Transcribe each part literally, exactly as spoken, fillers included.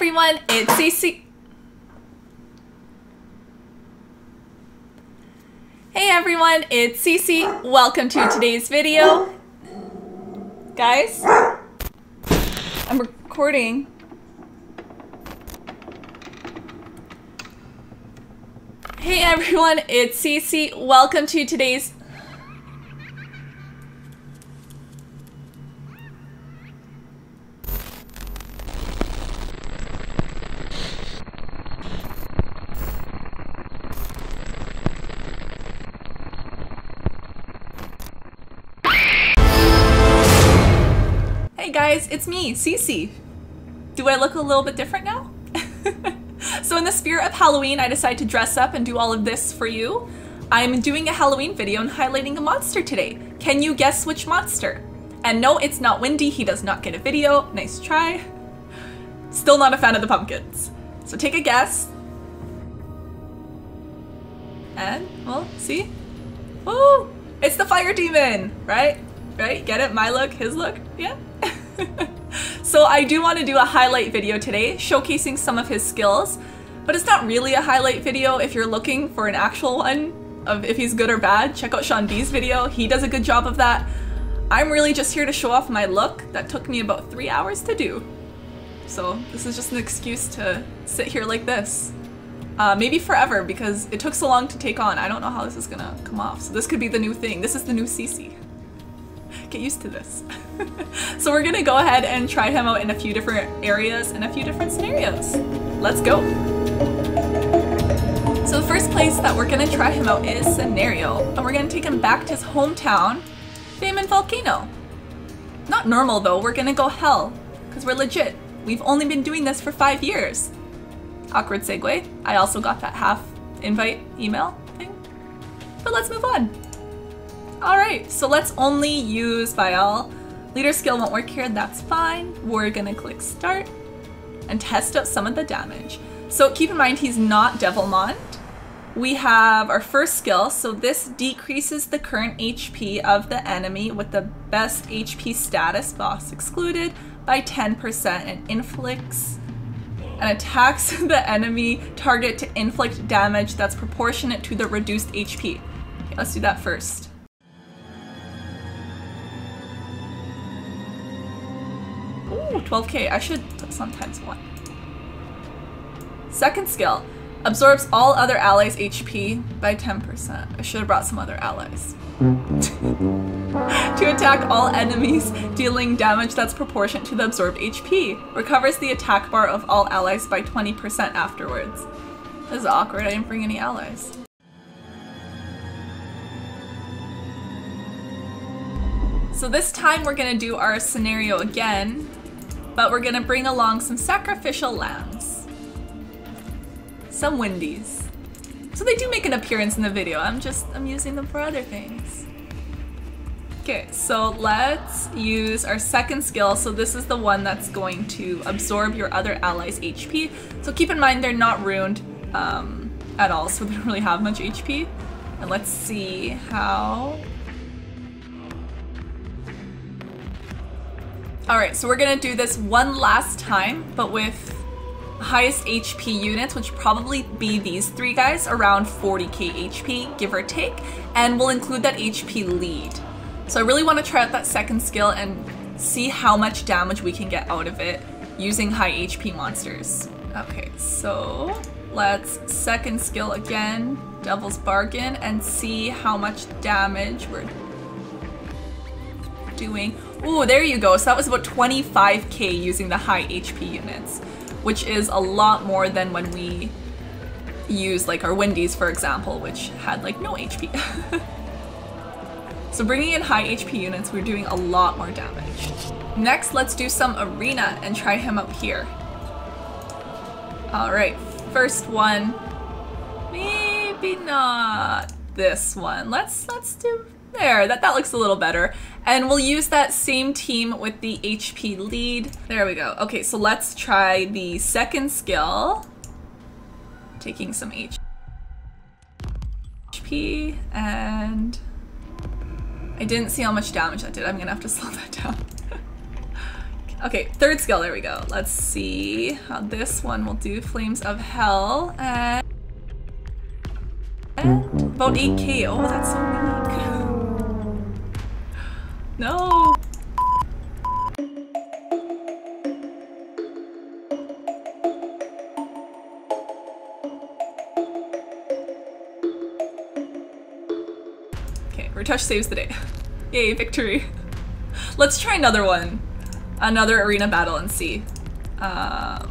everyone, it's CeCe. Hey everyone, it's CeCe. Welcome to today's video. Guys, I'm recording. Hey everyone, it's CeCe. Welcome to today's Guys, it's me, CeCe. Do I look a little bit different now? So in the spirit of Halloween, I decided to dress up and do all of this for you. I'm doing a Halloween video and highlighting a monster today. Can you guess which monster? And no, it's not Windy. He does not get a video. Nice try. Still not a fan of the pumpkins. So take a guess. And, well, see? Woo! It's the fire demon, right? Right? Get it? My look, his look? Yeah? So I do want to do a highlight video today, showcasing some of his skills, but it's not really a highlight video. If you're looking for an actual one of if he's good or bad, check out Sean B's video. He does a good job of that. I'm really just here to show off my look that took me about three hours to do. So this is just an excuse to sit here like this. Uh, maybe forever, because it took so long to take on. I don't know how this is gonna come off. So this could be the new thing. This is the new CeCe. Get used to this. So we're gonna go ahead and try him out in a few different areas and a few different scenarios. Let's go. So the first place that we're gonna try him out is Scenario, and we're gonna take him back to his hometown, Fame and Volcano. Not normal though, we're gonna go hell, because we're legit. We've only been doing this for five years. Awkward segue. I also got that half invite email thing. But let's move on. Alright, so let's only use Bael. Leader skill won't work here, that's fine. We're gonna click start and test out some of the damage. So keep in mind he's not Devilmon. We have our first skill, so this decreases the current H P of the enemy with the best H P status, boss excluded, by ten percent and inflicts and attacks the enemy target to inflict damage that's proportionate to the reduced H P. Okay, let's do that first. twelve K, I should sometimes want. Second skill, absorbs all other allies' H P by ten percent. I should have brought some other allies. To attack all enemies, dealing damage that's proportionate to the absorbed H P. Recovers the attack bar of all allies by twenty percent afterwards. This is awkward, I didn't bring any allies. So this time we're gonna do our scenario again, but we're gonna bring along some sacrificial lambs. Some Windies. So they do make an appearance in the video, I'm just, I'm using them for other things. Okay, so let's use our second skill, so this is the one that's going to absorb your other allies' H P. So keep in mind they're not ruined um, at all, so they don't really have much H P. And let's see how... Alright, so we're gonna do this one last time, but with highest H P units, which probably be these three guys, around forty K H P, give or take, and we'll include that H P lead. So I really want to try out that second skill and see how much damage we can get out of it using high H P monsters. Okay, so let's second skill again, Devil's Bargain, and see how much damage we're doing. Ooh, there you go. So that was about twenty-five K using the high H P units, which is a lot more than when we use like our Windies, for example, which had like no H P. So bringing in high H P units, we're doing a lot more damage. Next, let's do some arena and try him up here. All right, first one, maybe not this one. Let's, let's do there, that, that looks a little better. And we'll use that same team with the H P lead. There we go. Okay, so let's try the second skill. Taking some H P, and I didn't see how much damage that did. I'm gonna have to slow that down. Okay, third skill, there we go. Let's see how this one will do. Flames of Hell. And about eight K. Oh, that's so weak. No! Okay, Ritesh saves the day. Yay, victory. Let's try another one. Another arena battle and see. Uh,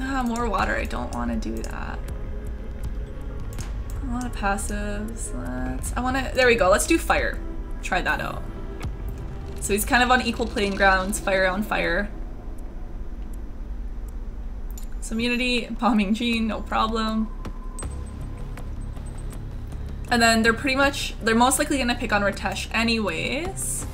ah, more water. I don't want to do that. A lot of passives. Let's. I want to. There we go. Let's do fire. Try that out. So he's kind of on equal playing grounds. Fire on fire. Some immunity. Bombing Gene. No problem. And then they're pretty much. They're most likely going to pick on Ritesh anyways.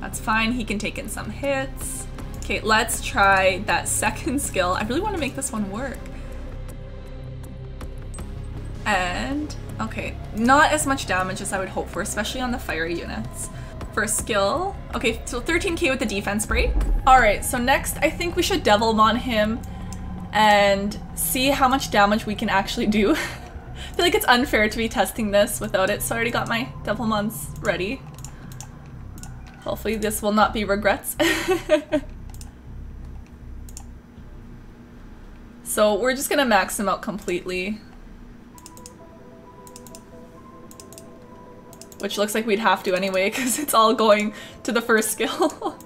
That's fine, he can take in some hits. Okay, let's try that second skill. I really want to make this one work. And, okay, not as much damage as I would hope for, especially on the fiery units. First skill, okay, so thirteen K with the defense break. All right, so next I think we should Devilmon him and see how much damage we can actually do. I feel like it's unfair to be testing this without it, so I already got my Devilmons ready. Hopefully this will not be regrets. So we're just gonna max them out completely. Which looks like we'd have to anyway, because it's all going to the first skill.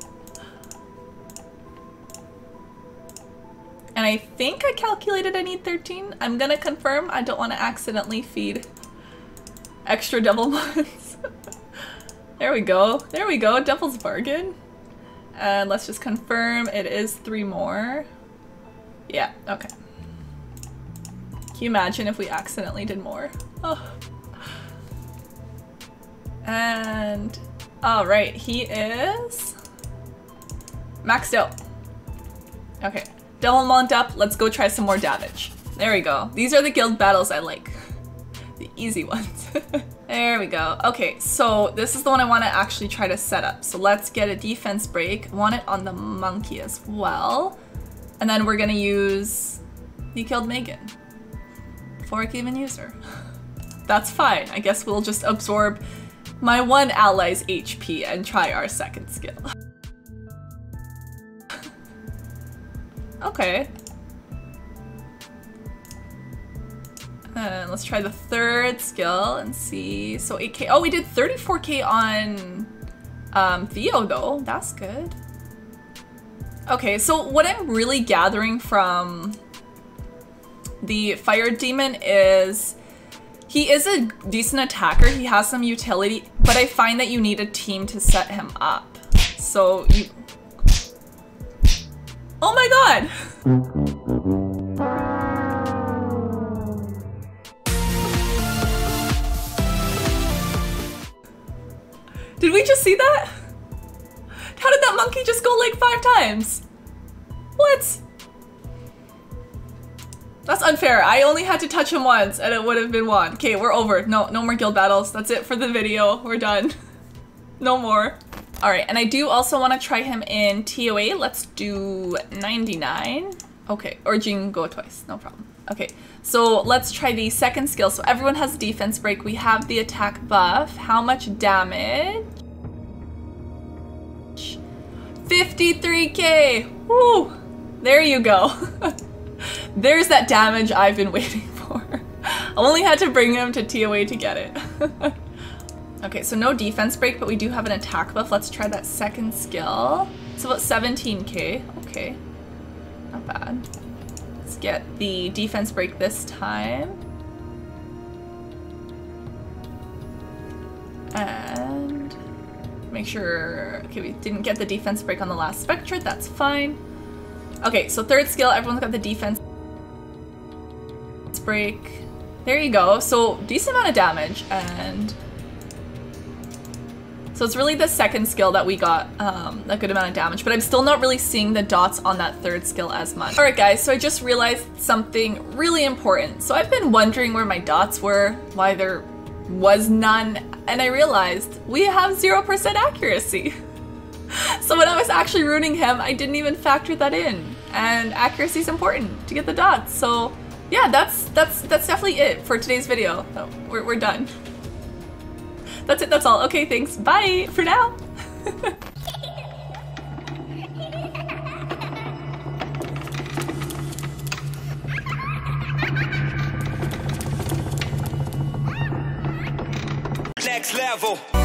And I think I calculated I need thirteen. I'm gonna confirm. I don't want to accidentally feed extra Devilmons. There we go. There we go. Devil's Bargain. And let's just confirm it is three more. Yeah, okay. Can you imagine if we accidentally did more? Oh. And all right, he is maxed out. Okay. Devilmon up. Let's go try some more damage. There we go. These are the guild battles I like. The easy ones. There we go. Okay, so this is the one I want to actually try to set up. So let's get a defense break. I want it on the monkey as well. And then we're going to use... You killed Megan. Before I can even use her. That's fine. I guess we'll just absorb my one ally's H P and try our second skill. Okay. And let's try the third skill and see. So eight K. Oh, we did thirty-four K on um, Theo though. That's good. Okay, so what I'm really gathering from the fire demon is he is a decent attacker. He has some utility, but I find that you need a team to set him up. So you... Oh my god! Did we just see that? How did that monkey just go like five times? What? That's unfair. I only had to touch him once and it would have been one. Okay, we're over. No, no more guild battles. That's it for the video. We're done. No more. All right, and I do also want to try him in T O A. Let's do ninety-nine. Okay, or Jing go twice. No problem. Okay, so let's try the second skill. So everyone has defense break. We have the attack buff. How much damage? fifty-three K! Woo! There you go. There's that damage I've been waiting for. I only had to bring him to T O A to get it. Okay, so no defense break, but we do have an attack buff. Let's try that second skill. It's about seventeen K. Okay. Not bad. Let's get the defense break this time. And make sure, okay, we didn't get the defense break on the last Spectra, that's fine. Okay, so third skill, everyone's got the defense break. There you go, so decent amount of damage, and so it's really the second skill that we got um, a good amount of damage, but I'm still not really seeing the dots on that third skill as much. Alright guys, so I just realized something really important. So I've been wondering where my dots were, why there was none and I realized we have zero percent accuracy. So when I was actually rooting him, I didn't even factor that in, and accuracy is important to get the dots. So yeah, that's that's that's definitely it for today's video. Oh, we're, we're done. That's it, that's all. Okay, thanks. Bye for now. Next level.